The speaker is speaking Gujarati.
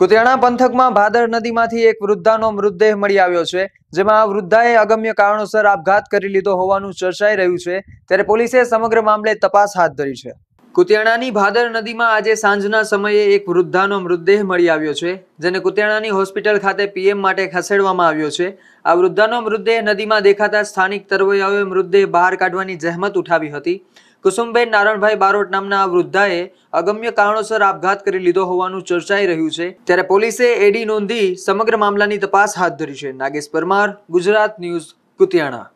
કુતિયાણા પંથકમાં ભાદર નદીમાંથી એક વૃદ્ધાનો મૃતદેહ મળી આવ્યો છે, જેમાં આ વૃદ્ધાએ અગમ્ય કારણોસર આપઘાત કરી લીધો હોવાનું ચર્ચાઈ રહ્યું છે, ત્યારે પોલીસે સમગ્ર મામલે તપાસ હાથ ધરી છે। કુતિયાણાની ભાદર નદીમાં આજે સાંજના સમયે એક વૃદ્ધાનો મૃતદેહ મળી આવ્યો છે, જેને કુતિયાણાની હોસ્પિટલ ખાતે પીએમ માટે ખસેડવામાં આવ્યો છે। આ વૃદ્ધાનો મૃતદેહ નદીમાં દેખાતા સ્થાનિક તરવૈયાઓએ મૃતદેહ બહાર કાઢવાની જહેમત ઉઠાવી હતી। કુસુમબેન નારણભાઈ બારોટ નામના આ વૃદ્ધાએ અગમ્ય કારણોસર આપઘાત કરી લીધો હોવાનું ચર્ચાઈ રહ્યું છે, ત્યારે પોલીસે એડી નોંધી સમગ્ર મામલાની તપાસ હાથ ધરી છે। નાગેશ પરમાર, ગુજરાત ન્યૂઝ, કુતિયાણા।